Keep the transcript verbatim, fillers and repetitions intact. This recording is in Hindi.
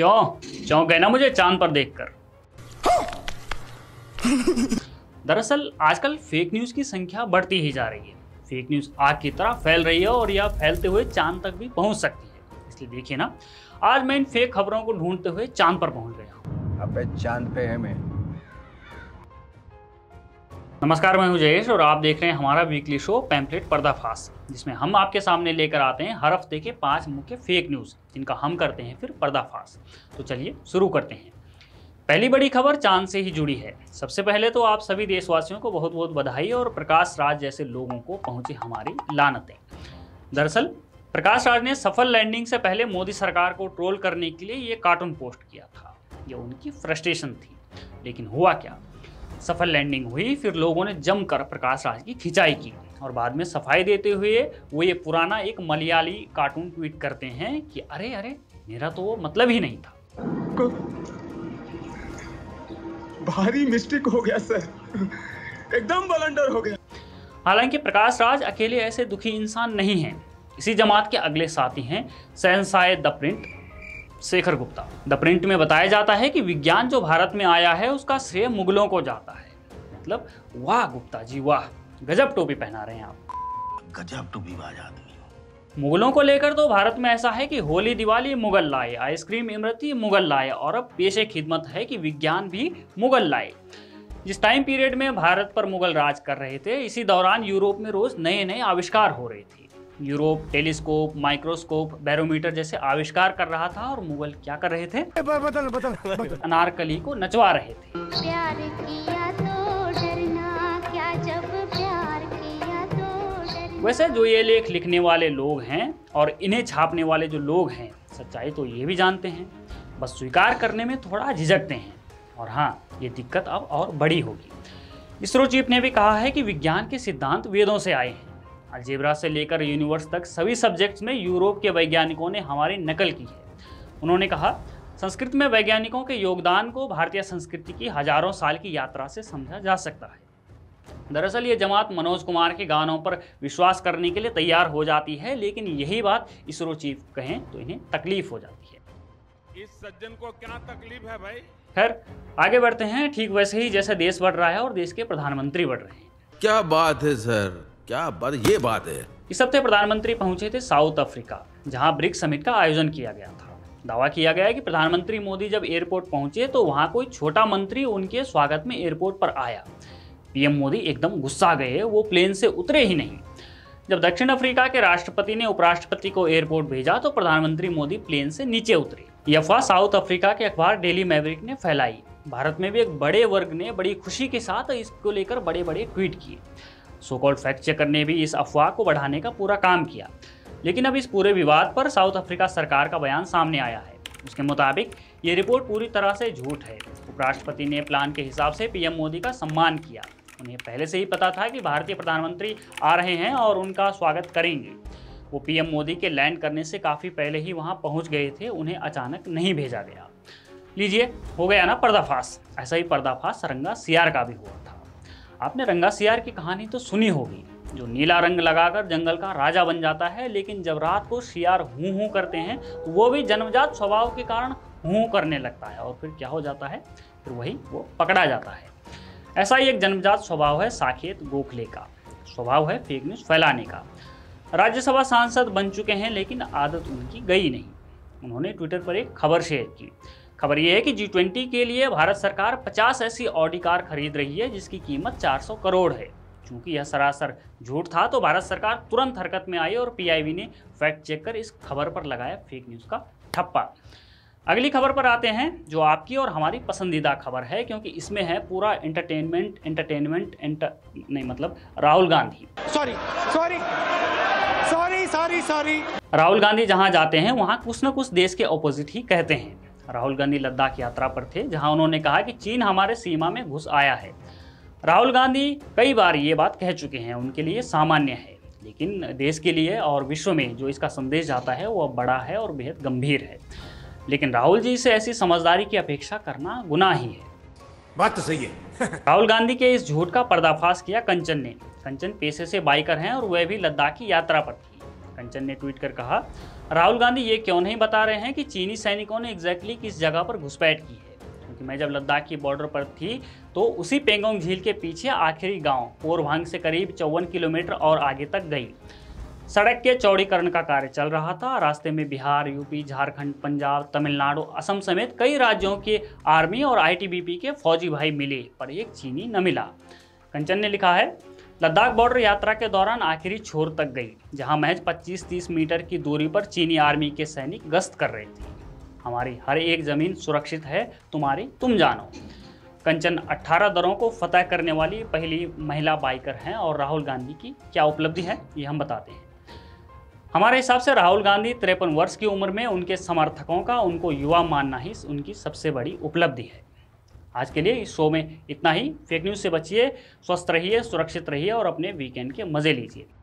क्यों चौंक गए ना मुझे चांद पर देखकर। दरअसल आजकल फेक न्यूज़ की संख्या बढ़ती ही जा रही है। फेक न्यूज़ आग की तरह फैल रही है और यह फैलते हुए चांद तक भी पहुंच सकती है। इसलिए देखिए ना, आज मैं इन फेक खबरों को ढूंढते हुए चांद पर पहुंच गया हूं। अबे चांद पे है मैं। नमस्कार, मैं हूं जयेश और आप देख रहे हैं हमारा वीकली शो पैम्फलेट पर्दाफाश, जिसमें हम आपके सामने लेकर आते हैं हर हफ्ते के पाँच मुख्य फेक न्यूज़, जिनका हम करते हैं फिर पर्दाफाश। तो चलिए शुरू करते हैं। पहली बड़ी खबर चांद से ही जुड़ी है। सबसे पहले तो आप सभी देशवासियों को बहुत बहुत बधाई और प्रकाश राज जैसे लोगों को पहुंची हमारी लानतें। दरअसल प्रकाश राज ने सफल लैंडिंग से पहले मोदी सरकार को ट्रोल करने के लिए ये कार्टून पोस्ट किया था। ये उनकी फ्रस्ट्रेशन थी। लेकिन हुआ क्या, सफल लैंडिंग हुई, फिर लोगों ने जमकर प्रकाश राज की खिंचाई की और बाद में सफाई देते हुए वो ये पुराना एक मलयाली कार्टून ट्वीट करते हैं कि अरे अरे मेरा तो वो मतलब ही नहीं था, भारी मिस्टेक हो गया सर, एकदम बलंडर हो गया। हालांकि प्रकाश राज अकेले ऐसे दुखी इंसान नहीं हैं। इसी जमात के अगले साथी हैं शहंशाह the print Shekhar Gupta. The print में बताया जाता है कि विज्ञान जो भारत में आया है उसका श्रेय मुगलों को जाता है। मतलब वाह गुप्ता जी वाह, गजब टोपी पहना रहे हैं आप, गजब टोपी बाजा। मुगलों को लेकर तो भारत में ऐसा है कि होली दिवाली मुगल लाए, आइसक्रीम इमरती मुगल लाए और अब पेशे खिदमत है कि विज्ञान भी मुगल लाए। जिस टाइम पीरियड में भारत पर मुगल राज कर रहे थे, इसी दौरान यूरोप में रोज नए नए आविष्कार हो रहे थे। यूरोप टेलीस्कोप, माइक्रोस्कोप, बैरोमीटर जैसे आविष्कार कर रहा था और मुगल क्या कर रहे थे, बदल, बदल, बदल। अनारकली को नचवा रहे थे। प्यार किया तो डरना क्या, जब प्यार किया तो डरना। वैसे जो ये लेख लिखने वाले लोग हैं और इन्हें छापने वाले जो लोग हैं, सच्चाई तो ये भी जानते हैं, बस स्वीकार करने में थोड़ा झिझकते हैं। और हाँ, ये दिक्कत अब और बड़ी होगी। इसरो चीफ ने भी कहा है कि विज्ञान के सिद्धांत वेदों से आए हैं। अलजेब्रा से लेकर यूनिवर्स तक सभी सब्जेक्ट्स में यूरोप के वैज्ञानिकों ने हमारी नकल की है। उन्होंने कहा संस्कृत में वैज्ञानिकों के योगदान को भारतीय संस्कृति की हजारों साल की यात्रा से समझा जा सकता है। दरअसल ये जमात मनोज कुमार के गानों पर विश्वास करने के लिए तैयार हो जाती है, लेकिन यही बात इसरो चीफ कहें तो इन्हें तकलीफ हो जाती है। इस सज्जन को क्या तकलीफ है भाई। खैर आगे बढ़ते हैं, ठीक वैसे ही जैसे देश बढ़ रहा है और देश के प्रधानमंत्री बढ़ रहे हैं। क्या बात है सर, क्या बात ये बात है। इस हफ्ते प्रधानमंत्री पहुंचे थे साउथ अफ्रीका, जहाँ ब्रिक्स समिट का आयोजन किया गया था। दावा किया गया कि प्रधानमंत्री मोदी जब एयरपोर्ट पहुंचे तो वहाँ कोई छोटा मंत्री उनके स्वागत में एयरपोर्ट पर आया। पीएम मोदी एकदम गुस्सा गए, वो प्लेन से उतरे ही नहीं। जब दक्षिण अफ्रीका के राष्ट्रपति ने उपराष्ट्रपति को एयरपोर्ट भेजा तो प्रधानमंत्री मोदी प्लेन से नीचे उतरे। यह अफवाह साउथ अफ्रीका के अखबार डेली मैवरिक ने फैलाई। भारत में भी एक बड़े वर्ग ने बड़ी खुशी के साथ इसको लेकर बड़े बड़े ट्वीट किए। सोकॉल्ड फैक्ट चेकर ने भी इस अफवाह को बढ़ाने का पूरा काम किया। लेकिन अब इस पूरे विवाद पर साउथ अफ्रीका सरकार का बयान सामने आया है। उसके मुताबिक ये रिपोर्ट पूरी तरह से झूठ है। उपराष्ट्रपति ने प्लान के हिसाब से पीएम मोदी का सम्मान किया। उन्हें पहले से ही पता था कि भारतीय प्रधानमंत्री आ रहे हैं और उनका स्वागत करेंगे। वो पीएम मोदी के लैंड करने से काफ़ी पहले ही वहां पहुंच गए थे, उन्हें अचानक नहीं भेजा गया। लीजिए, हो गया ना पर्दाफाश। ऐसा ही पर्दाफाश रंगा सियार का भी हुआ था। आपने रंगा सियार की कहानी तो सुनी होगी, जो नीला रंग लगाकर जंगल का राजा बन जाता है, लेकिन जब रात को सियार हूँ हूँ करते हैं तो वो भी जन्मजात स्वभाव के कारण हूँ करने लगता है और फिर क्या हो जाता है, फिर वही वो पकड़ा जाता है। ऐसा ही एक जन्मजात स्वभाव है साकेत गोखले का। स्वभाव है फेक न्यूज़ फैलाने का। राज्यसभा सांसद बन चुके हैं लेकिन आदत उनकी गई नहीं। उन्होंने ट्विटर पर एक खबर शेयर की। खबर यह है कि जी ट्वेंटी के लिए भारत सरकार पचास ऐसी ऑडी कार खरीद रही है जिसकी कीमत चार सौ करोड़ है। चूँकि यह सरासर झूठ था तो भारत सरकार तुरंत हरकत में आई और पीआईबी ने फैक्ट चेक कर इस खबर पर लगाया फेक न्यूज़ का ठप्पा। अगली खबर पर आते हैं, जो आपकी और हमारी पसंदीदा खबर है, क्योंकि इसमें है पूरा एंटरटेनमेंट एंटरटेनमेंट एंटर नहीं मतलब Rahul Gandhi. Sorry sorry sorry sorry sorry Rahul Gandhi जहां जाते हैं वहां कुछ न कुछ देश के ऑपोजिट ही कहते हैं। राहुल गांधी लद्दाख यात्रा पर थे, जहां उन्होंने कहा कि चीन हमारे सीमा में घुस आया है। राहुल गांधी कई बार ये बात कह चुके हैं, उनके लिए सामान्य है, लेकिन देश के लिए और विश्व में जो इसका संदेश जाता है वह बड़ा है और बेहद गंभीर है। लेकिन राहुल जी से ऐसी समझदारी की अपेक्षा करना गुनाह ही है। बात तो सही है। राहुल गांधी के इस झूठ का पर्दाफाश किया कंचन ने। कंचन पेशे से बाइकर हैं और वह भी लद्दाख की यात्रा पर थी। कंचन ने ट्वीट कर कहा, राहुल गांधी ये क्यों नहीं बता रहे हैं कि चीनी सैनिकों ने एग्जैक्टली किस जगह पर घुसपैठ की है, क्योंकि मैं जब लद्दाख की बॉर्डर पर थी तो उसी पेंगोंग झील के पीछे आखिरी गाँव पोरभांग से करीब चौवन किलोमीटर और आगे तक गई। सड़क के चौड़ीकरण का कार्य चल रहा था। रास्ते में बिहार, यूपी, झारखंड, पंजाब, तमिलनाडु, असम समेत कई राज्यों के आर्मी और आईटीबीपी के फौजी भाई मिले, पर एक चीनी न मिला। कंचन ने लिखा है, लद्दाख बॉर्डर यात्रा के दौरान आखिरी छोर तक गई, जहां महज पच्चीस तीस मीटर की दूरी पर चीनी आर्मी के सैनिक गश्त कर रहे थे। हमारी हर एक ज़मीन सुरक्षित है, तुम्हारी तुम जानो। कंचन अठारह दरों को फतेह करने वाली पहली महिला बाइकर हैं, और राहुल गांधी की क्या उपलब्धि है ये हम बताते हैं। हमारे हिसाब से राहुल गांधी तिरपन वर्ष की उम्र में उनके समर्थकों का उनको युवा मानना ही उनकी सबसे बड़ी उपलब्धि है। आज के लिए इस शो में इतना ही। फेक न्यूज़ से बचिए, स्वस्थ रहिए, सुरक्षित रहिए और अपने वीकेंड के मज़े लीजिए।